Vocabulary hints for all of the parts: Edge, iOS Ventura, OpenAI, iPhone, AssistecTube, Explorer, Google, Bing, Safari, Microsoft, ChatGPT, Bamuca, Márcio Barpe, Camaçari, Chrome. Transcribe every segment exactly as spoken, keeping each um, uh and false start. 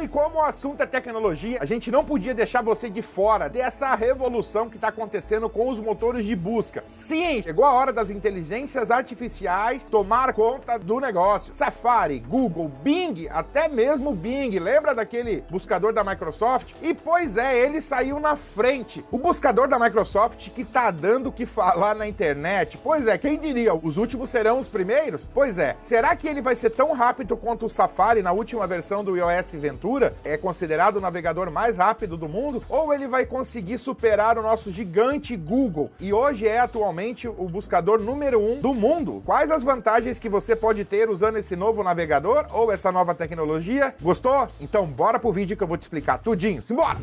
Claro, e como o assunto é tecnologia, a gente não podia deixar você de fora dessa revolução que está acontecendo com os motores de busca. Sim, chegou a hora das inteligências artificiais tomar conta do negócio. Safari, Google, Bing, até mesmo Bing. Lembra daquele buscador da Microsoft? E pois é, ele saiu na frente. O buscador da Microsoft que tá dando o que falar na internet. Pois é, quem diria? Os últimos serão os primeiros? Pois é. Será que ele vai ser tão rápido quanto o Safari na última versão do iOS Ventura? É considerado o navegador mais rápido do mundo? Ou ele vai conseguir superar o nosso gigante Google? E hoje é atualmente o buscador número um do mundo. Quais as vantagens que você pode ter usando esse novo navegador ou essa nova tecnologia? Gostou? Então bora pro vídeo que eu vou te explicar tudinho. Simbora!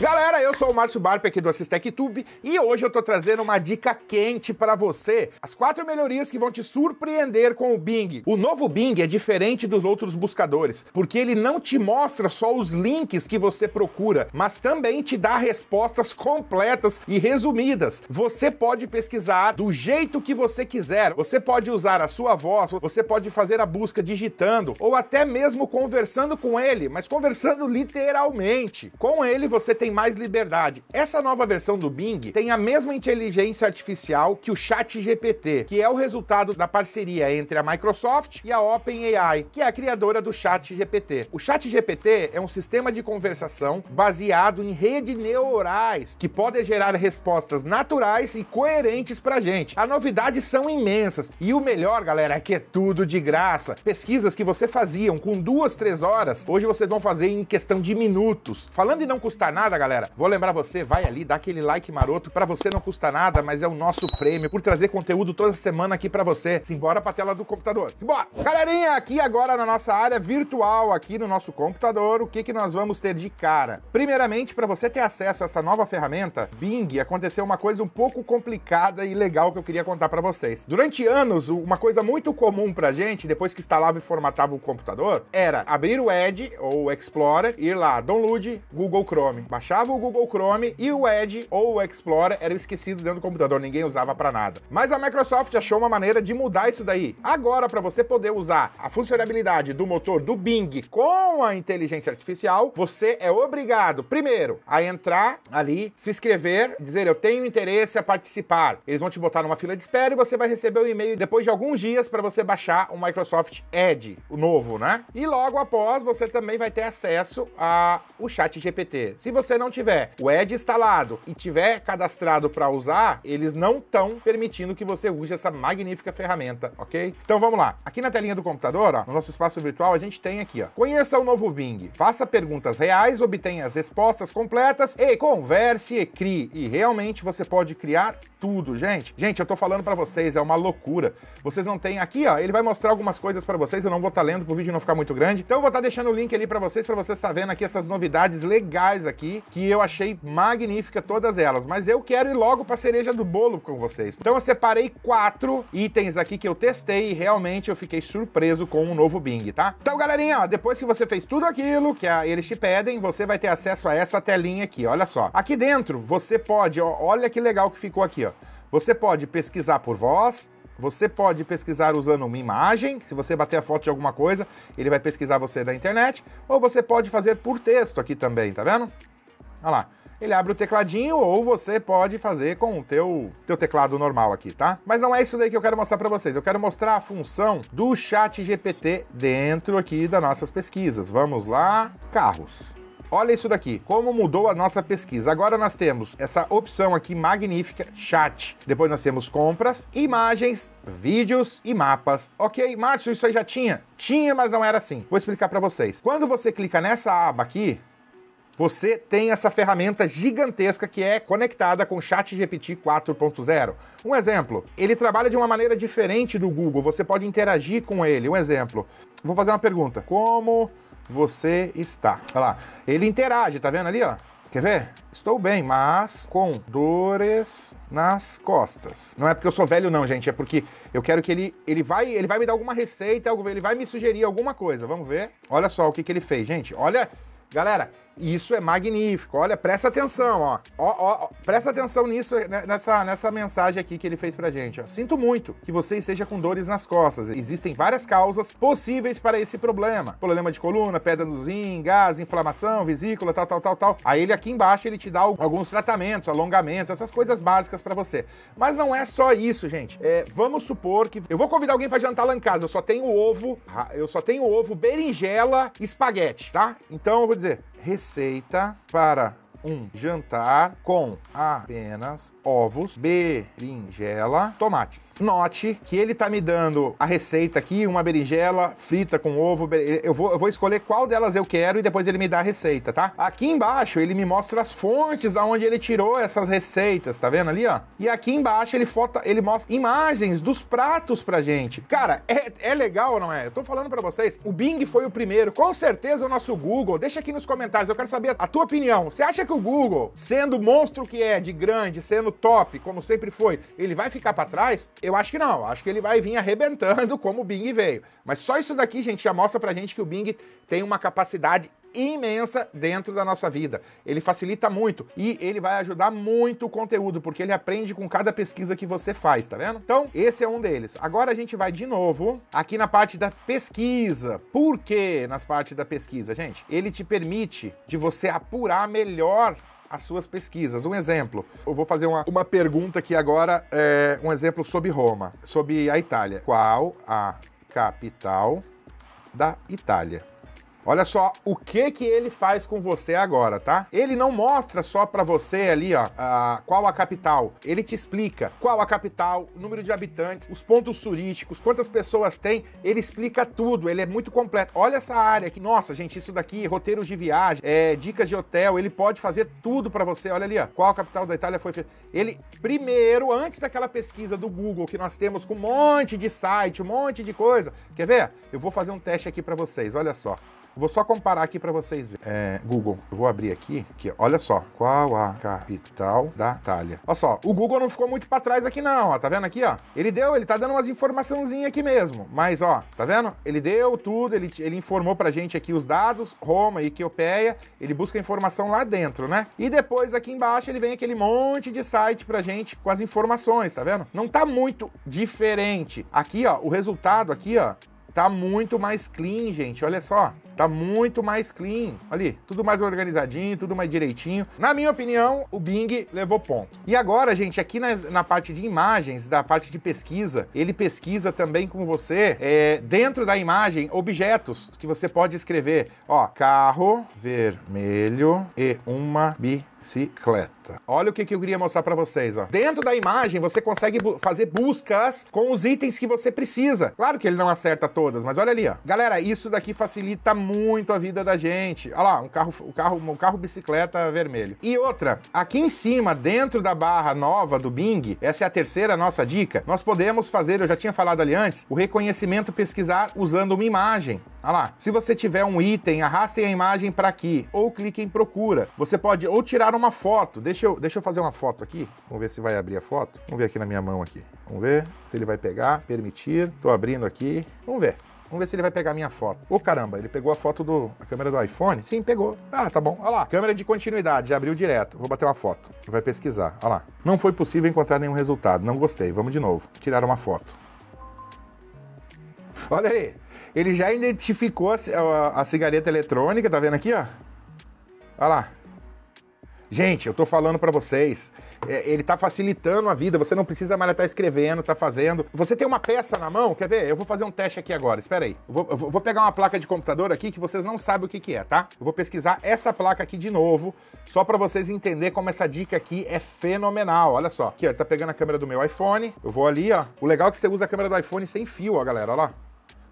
Galera, eu sou o Márcio Barpe aqui do AssistecTube e hoje eu tô trazendo uma dica quente para você. As quatro melhorias que vão te surpreender com o Bing. O novo Bing é diferente dos outros buscadores, porque ele não te mostra só os links que você procura, mas também te dá respostas completas e resumidas. Você pode pesquisar do jeito que você quiser, você pode usar a sua voz, você pode fazer a busca digitando, ou até mesmo conversando com ele, mas conversando literalmente. Com ele você tem mais liberdade. Essa nova versão do Bing tem a mesma inteligência artificial que o ChatGPT, que é o resultado da parceria entre a Microsoft e a OpenAI, que é a criadora do ChatGPT. O ChatGPT é um sistema de conversação baseado em redes neurais, que pode gerar respostas naturais e coerentes pra gente. As novidades são imensas. E o melhor, galera, é que é tudo de graça. Pesquisas que você faziam com duas, três horas, hoje vocês vão fazer em questão de minutos. Falando em não custar nada, galera, vou lembrar você, vai ali, dá aquele like maroto, pra você não custa nada, mas é o nosso prêmio por trazer conteúdo toda semana aqui pra você. Simbora pra tela do computador, simbora! Galerinha, aqui agora na nossa área virtual, aqui no nosso computador, o que que nós vamos ter de cara? Primeiramente, pra você ter acesso a essa nova ferramenta, Bing, aconteceu uma coisa um pouco complicada e legal que eu queria contar pra vocês. Durante anos, uma coisa muito comum pra gente, depois que instalava e formatava o computador, era abrir o Edge ou o Explorer, ir lá, download, Google Chrome. Baixava o Google Chrome e o Edge ou o Explorer era esquecido dentro do computador, ninguém usava para nada. Mas a Microsoft achou uma maneira de mudar isso daí. Agora, para você poder usar a funcionalidade do motor do Bing com a inteligência artificial, você é obrigado, primeiro, a entrar ali, se inscrever, dizer eu tenho interesse a participar. Eles vão te botar numa fila de espera e você vai receber um e-mail depois de alguns dias para você baixar o Microsoft Edge, o novo, né? E logo após, você também vai ter acesso a o ChatGPT. Se você Se você não tiver o Edge instalado e tiver cadastrado para usar, eles não estão permitindo que você use essa magnífica ferramenta, ok? Então vamos lá. Aqui na telinha do computador, ó, no nosso espaço virtual, a gente tem aqui, ó, conheça o novo Bing, faça perguntas reais, obtenha as respostas completas e converse e crie. E realmente você pode criar tudo, gente. Gente, eu tô falando para vocês, é uma loucura. Vocês não têm aqui, ó, ele vai mostrar algumas coisas para vocês, eu não vou estar lendo para o vídeo não ficar muito grande. Então eu vou estar deixando o link ali para vocês, para vocês estar vendo aqui essas novidades legais aqui, que eu achei magnífica todas elas, mas eu quero ir logo para a cereja do bolo com vocês. Então eu separei quatro itens aqui que eu testei e realmente eu fiquei surpreso com o novo Bing, tá? Então, galerinha, ó, depois que você fez tudo aquilo que a, eles te pedem, você vai ter acesso a essa telinha aqui, olha só. Aqui dentro você pode, ó, olha que legal que ficou aqui, ó. Você pode pesquisar por voz, você pode pesquisar usando uma imagem, se você bater a foto de alguma coisa, ele vai pesquisar você da internet, ou você pode fazer por texto aqui também, tá vendo? Olha lá, ele abre o tecladinho ou você pode fazer com o teu, teu teclado normal aqui, tá? Mas não é isso daí que eu quero mostrar pra vocês, eu quero mostrar a função do ChatGPT dentro aqui das nossas pesquisas. Vamos lá, carros. Olha isso daqui, como mudou a nossa pesquisa. Agora nós temos essa opção aqui magnífica, chat. Depois nós temos compras, imagens, vídeos e mapas. Ok, Márcio, isso aí já tinha? Tinha, mas não era assim. Vou explicar pra vocês. Quando você clica nessa aba aqui, você tem essa ferramenta gigantesca que é conectada com o ChatGPT quatro ponto zero. Um exemplo, ele trabalha de uma maneira diferente do Google, você pode interagir com ele. Um exemplo, vou fazer uma pergunta. Como você está? Olha lá, ele interage, tá vendo ali, ó? Quer ver? Estou bem, mas com dores nas costas. Não é porque eu sou velho não, gente, é porque eu quero que ele, ele, vai, ele vai me dar alguma receita, ele vai me sugerir alguma coisa. Vamos ver. Olha só o que, que ele fez, gente. Olha... Galera, Isso é magnífico. Olha, presta atenção, ó. Ó, ó, ó. Presta atenção nisso, nessa, nessa mensagem aqui que ele fez pra gente, ó. Sinto muito que você esteja com dores nas costas. Existem várias causas possíveis para esse problema. Problema de coluna, pedra no rim, gás, inflamação, vesícula, tal, tal, tal, tal. Aí ele aqui embaixo, ele te dá alguns tratamentos, alongamentos, essas coisas básicas pra você. Mas não é só isso, gente. É, vamos supor que... Eu vou convidar alguém pra jantar lá em casa. Eu só tenho ovo, eu só tenho ovo, berinjela, espaguete, tá? Então eu vou dizer... Receita para um jantar com apenas ovos, berinjela, tomates. Note que ele tá me dando a receita aqui, uma berinjela frita com ovo. Eu vou, eu vou escolher qual delas eu quero e depois ele me dá a receita, tá? Aqui embaixo ele me mostra as fontes da onde ele tirou essas receitas, tá vendo ali, ó? E aqui embaixo ele, foto, ele mostra imagens dos pratos pra gente. Cara, é, é legal ou não é? Eu tô falando pra vocês, o Bing foi o primeiro, com certeza o nosso Google. Deixa aqui nos comentários, eu quero saber a tua opinião. Você acha que o Google, sendo o monstro que é, de grande, sendo top, como sempre foi, ele vai ficar pra trás? Eu acho que não. Acho que ele vai vir arrebentando como o Bing veio. Mas só isso daqui, gente, já mostra pra gente que o Bing tem uma capacidade imensa dentro da nossa vida. Ele facilita muito e ele vai ajudar muito o conteúdo, porque ele aprende com cada pesquisa que você faz, tá vendo? Então, esse é um deles. Agora a gente vai de novo aqui na parte da pesquisa. Por que nas partes da pesquisa, gente? Ele te permite de você apurar melhor as suas pesquisas. Um exemplo, eu vou fazer uma, uma pergunta aqui agora, é, um exemplo sobre Roma, sobre a Itália. Qual a capital da Itália? Olha só o que que ele faz com você agora, tá? Ele não mostra só pra você ali, ó, a, qual a capital. Ele te explica qual a capital, o número de habitantes, os pontos turísticos, quantas pessoas tem. Ele explica tudo, ele é muito completo. Olha essa área aqui. Nossa, gente, isso daqui, roteiros de viagem, é, dicas de hotel. Ele pode fazer tudo pra você. Olha ali, ó, qual a capital da Itália foi feita. Ele, primeiro, antes daquela pesquisa do Google, que nós temos com um monte de site, um monte de coisa. Quer ver? Eu vou fazer um teste aqui pra vocês, olha só. Vou só comparar aqui para vocês verem. É, Google, eu vou abrir aqui, aqui, olha só. Qual a capital da Itália? Olha só, o Google não ficou muito para trás aqui não, ó. Tá vendo aqui, ó? Ele deu, ele tá dando umas informaçãozinhas aqui mesmo. Mas, ó, tá vendo? Ele deu tudo, ele, ele informou pra gente aqui os dados, Roma e Etiópia. Ele busca informação lá dentro, né? E depois, aqui embaixo, ele vem aquele monte de site pra gente com as informações, tá vendo? Não tá muito diferente. Aqui, ó, o resultado aqui, ó, tá muito mais clean, gente, olha só. Tá muito mais clean. Olha ali, tudo mais organizadinho, tudo mais direitinho. Na minha opinião, o Bing levou ponto. E agora, gente, aqui na, na parte de imagens, da parte de pesquisa, ele pesquisa também com você, é, dentro da imagem, objetos que você pode escrever. Ó, carro vermelho e uma bicicleta. Olha o que, que eu queria mostrar pra vocês, ó. Dentro da imagem, você consegue bu- fazer buscas com os itens que você precisa. Claro que ele não acerta todas, mas olha ali, ó. Galera, isso daqui facilita muito. muito a vida da gente. Olha lá, um carro, um carro, um carro bicicleta vermelho. E outra, aqui em cima, dentro da barra nova do Bing, essa é a terceira nossa dica, nós podemos fazer, eu já tinha falado ali antes, o reconhecimento pesquisar usando uma imagem. Olha lá, se você tiver um item, arrastem a imagem para aqui, ou clique em procura. Você pode ou tirar uma foto, deixa eu, deixa eu fazer uma foto aqui, vamos ver se vai abrir a foto, vamos ver aqui na minha mão aqui, vamos ver se ele vai pegar, permitir, tô abrindo aqui, vamos ver. Vamos ver se ele vai pegar a minha foto. Ô, caramba, ele pegou a foto do... a câmera do iPhone? Sim, pegou. Ah, tá bom. Olha lá. Câmera de continuidade, já abriu direto. Vou bater uma foto. Vai pesquisar. Olha lá. Não foi possível encontrar nenhum resultado. Não gostei. Vamos de novo. Tirar uma foto. Olha aí. Ele já identificou a, a, a cigareta eletrônica. Tá vendo aqui, ó? Olha lá. Gente, eu tô falando pra vocês, é, ele tá facilitando a vida, você não precisa mais estar escrevendo, tá fazendo. Você tem uma peça na mão, quer ver? Eu vou fazer um teste aqui agora, espera aí. Eu vou, eu vou pegar uma placa de computador aqui que vocês não sabem o que que é, tá? Eu vou pesquisar essa placa aqui de novo, só pra vocês entenderem como essa dica aqui é fenomenal, olha só. Aqui, ó, ele tá pegando a câmera do meu iPhone, eu vou ali, ó. O legal é que você usa a câmera do iPhone sem fio, ó, galera, olha lá.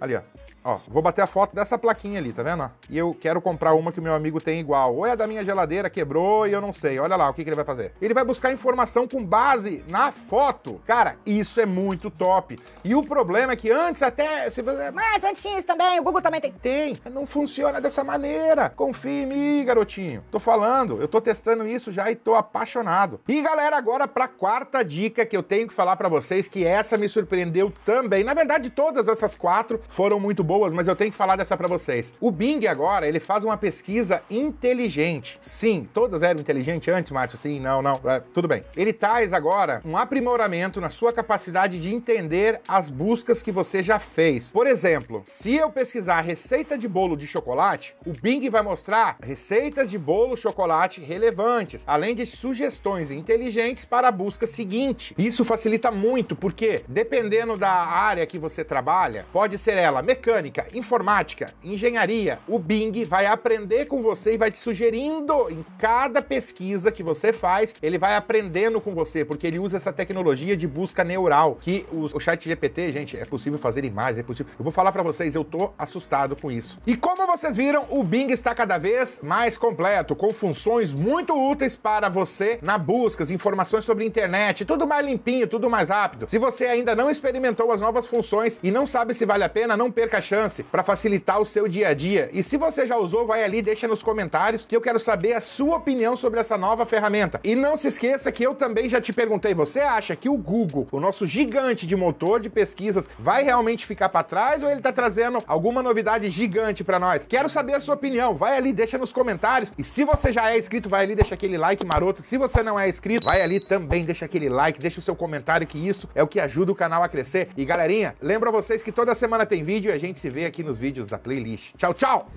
Ali, ó. Ó, vou bater a foto dessa plaquinha ali, tá vendo? E eu quero comprar uma que o meu amigo tem igual. Ou é da minha geladeira, quebrou e eu não sei. Olha lá, o que, que ele vai fazer? Ele vai buscar informação com base na foto. Cara, isso é muito top. E o problema é que antes até... Se você... Mas antes tinha isso também, o Google também tem. Tem. Não funciona dessa maneira. Confia em mim, garotinho. Tô falando, eu tô testando isso já e tô apaixonado. E galera, agora pra quarta dica que eu tenho que falar pra vocês, que essa me surpreendeu também. Na verdade, todas essas quatro foram muito boas. boas, mas eu tenho que falar dessa para vocês. O Bing agora, ele faz uma pesquisa inteligente. Sim, todas eram inteligentes antes, Márcio? Sim, não, não, é, tudo bem. Ele traz agora um aprimoramento na sua capacidade de entender as buscas que você já fez. Por exemplo, se eu pesquisar receita de bolo de chocolate, o Bing vai mostrar receitas de bolo chocolate relevantes, além de sugestões inteligentes para a busca seguinte. Isso facilita muito, porque dependendo da área que você trabalha, pode ser ela mecânica, informática, engenharia, o Bing vai aprender com você e vai te sugerindo em cada pesquisa que você faz, ele vai aprendendo com você, porque ele usa essa tecnologia de busca neural, que os, o ChatGPT, gente, é possível fazer imagens, é possível. Eu vou falar para vocês, eu tô assustado com isso. E como vocês viram, o Bing está cada vez mais completo, com funções muito úteis para você na busca, informações sobre internet, tudo mais limpinho, tudo mais rápido. Se você ainda não experimentou as novas funções e não sabe se vale a pena, não perca a chance para facilitar o seu dia a dia. E se você já usou, vai ali, deixa nos comentários que eu quero saber a sua opinião sobre essa nova ferramenta. E não se esqueça que eu também já te perguntei, você acha que o Google, o nosso gigante de motor de pesquisas, vai realmente ficar para trás ou ele tá trazendo alguma novidade gigante para nós? Quero saber a sua opinião, vai ali, deixa nos comentários. E se você já é inscrito, vai ali, deixa aquele like maroto. Se você não é inscrito, vai ali também, deixa aquele like, deixa o seu comentário, que isso é o que ajuda o canal a crescer. E galerinha, lembra vocês que toda semana tem vídeo e a gente se vê aqui nos vídeos da playlist. Tchau, tchau!